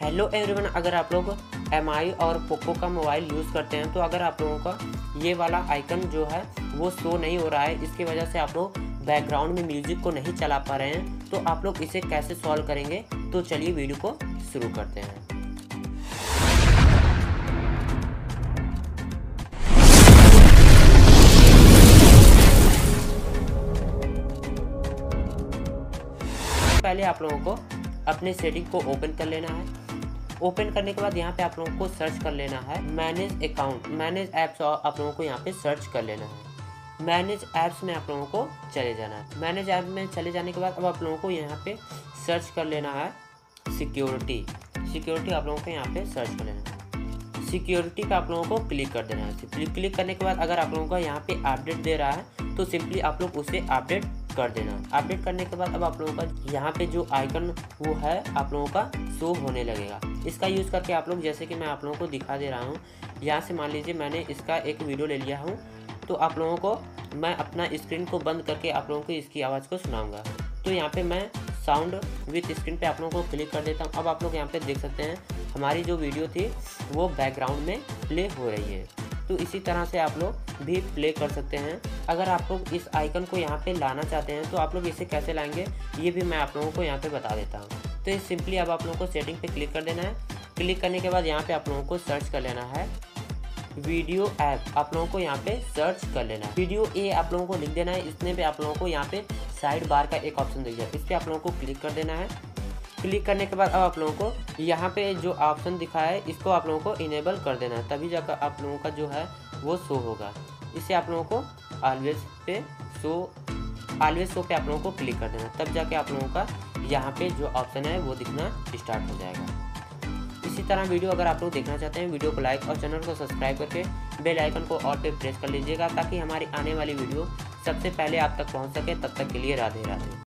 Hello everyone, अगर आप लोग MI और पोको का मोबाइल यूज़ करते हैं तो अगर आप लोगों का ये वाला आइकन जो है वो शो नहीं हो रहा है, इसकी वजह से आप लोग बैकग्राउंड में म्यूज़िक को नहीं चला पा रहे हैं, तो आप लोग इसे कैसे सॉल्व करेंगे, तो चलिए वीडियो को शुरू करते हैं। पहले आप लोगों को अपने सेटिंग को ओपन कर लेना है। ओपन करने के बाद यहाँ पे आप लोगों को सर्च कर लेना है मैनेज अकाउंट, मैनेज ऐप्स, और आप लोगों को यहाँ पे सर्च कर लेना है। मैनेज ऐप्स में आप लोगों को चले जाना है। मैनेज ऐप में चले जाने के बाद अब आप लोगों को यहाँ पे सर्च कर लेना है सिक्योरिटी। सिक्योरिटी आप लोगों को यहाँ पे सर्च कर लेना है। सिक्योरिटी का आप लोगों को क्लिक कर देना है। क्लिक करने के बाद अगर आप लोगों का यहाँ पे अपडेट दे रहा है तो सिंपली आप लोग उसे अपडेट कर देना। अपडेट करने के बाद अब आप लोगों का यहाँ पे जो आइकन वो है आप लोगों का शो होने लगेगा। इसका यूज़ करके आप लोग, जैसे कि मैं आप लोगों को दिखा दे रहा हूँ, यहाँ से मान लीजिए मैंने इसका एक वीडियो ले लिया हूँ, तो आप लोगों को मैं अपना स्क्रीन को बंद करके आप लोगों को इसकी आवाज़ को सुनाऊँगा। तो यहाँ पर मैं साउंड विथ स्क्रीन पे आप लोगों को क्लिक कर देता हूँ। अब आप लोग यहाँ पर देख सकते हैं हमारी जो वीडियो थी वो बैकग्राउंड में प्ले हो रही है। तो इसी तरह से आप लोग भी प्ले कर सकते हैं। अगर आप लोग इस आइकन को यहाँ पे लाना चाहते हैं तो आप लोग इसे कैसे लाएंगे ये भी मैं आप लोगों को यहाँ पे बता देता हूँ। तो ये सिंपली अब आप लोगों को सेटिंग पे क्लिक कर देना है। क्लिक करने के बाद यहाँ पे आप लोगों को सर्च कर लेना है वीडियो ऐप। आप लोगों को यहाँ पे सर्च कर लेना है वीडियो ए, आप लोगों को लिख देना है। इसमें भी आप लोगों को यहाँ पे साइड बार का एक ऑप्शन दिख जाए, इस पर आप लोगों को क्लिक कर देना है। क्लिक करने के बाद अब आप लोगों को यहाँ पे जो ऑप्शन दिखा है इसको आप लोगों को इनेबल कर देना है, तभी जाकर आप लोगों का जो है वो शो होगा। इससे आप लोगों को ऑलवेज शो पे आप लोगों को क्लिक कर देना, तब जाके आप लोगों का यहाँ पे जो ऑप्शन है वो दिखना स्टार्ट हो जाएगा। इसी तरह वीडियो अगर आप लोग देखना चाहते हैं, वीडियो को लाइक और चैनल को सब्सक्राइब करके बेल आइकन को ऑल पे प्रेस कर लीजिएगा, ताकि हमारी आने वाली वीडियो सबसे पहले आप तक पहुँच सके। तब तक के लिए राधे राधे।